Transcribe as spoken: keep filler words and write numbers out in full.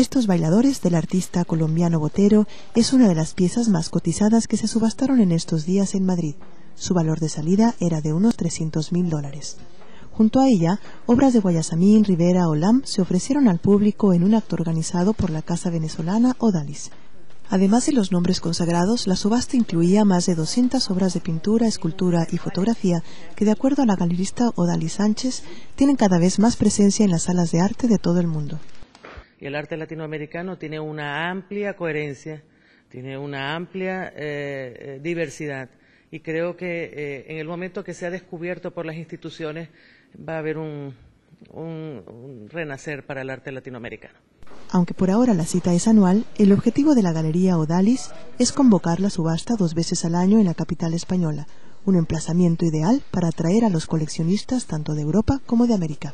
Estos bailadores del artista colombiano Botero es una de las piezas más cotizadas que se subastaron en estos días en Madrid. Su valor de salida era de unos trescientos mil dólares. Junto a ella, obras de Guayasamín, Rivera, Olam se ofrecieron al público en un acto organizado por la Casa Venezolana Odalys. Además de los nombres consagrados, la subasta incluía más de doscientas obras de pintura, escultura y fotografía que, de acuerdo a la galerista Odalys Sánchez, tienen cada vez más presencia en las salas de arte de todo el mundo. El arte latinoamericano tiene una amplia coherencia, tiene una amplia eh, diversidad, y creo que eh, en el momento que sea descubierto por las instituciones va a haber un, un, un renacer para el arte latinoamericano. Aunque por ahora la cita es anual, el objetivo de la Galería Odalys es convocar la subasta dos veces al año en la capital española, un emplazamiento ideal para atraer a los coleccionistas tanto de Europa como de América.